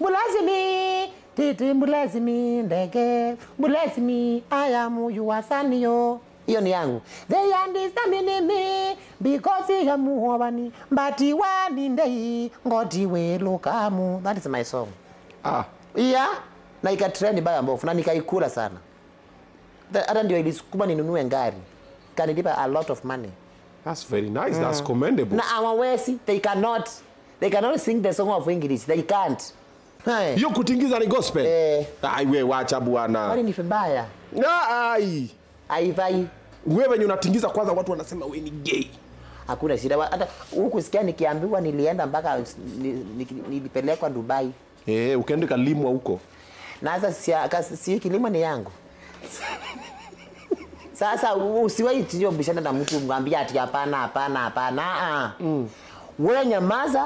Mulazimi, titi mulazimi ndege, mulazimi ayamu yuwasanio. Iyo ni yangu. They understand me because I am wani, but wani ndei ngoti we lokamu. That is my song. Ah. Yeah. Na ikatrend baya mbofu na nikaikula sana. Hata ndio ilisukuma ninunue ngari. Kanilipa a lot of money. That's very nice. Mm. That's commendable. Na awawezi they cannot sing the song of English. They can't. Hey. You kutingiza ni gospel. Eh. Aiwe wacha bwana. Wani ni vibaya. Na ai. Aivai. Wewe ni unatingiza kwanza watu wanasema wewe ni gay. Hakuna shida. Hata huku sikia nikiambiwa nilienda mpaka nilipelekwa Dubai. Eh, ukaenda kalimwa huko. Na sasa si kilimo ni yangu. Sasa usiwahi tujobishana na mtu mwambie ati hapana. Wewe nyamaza.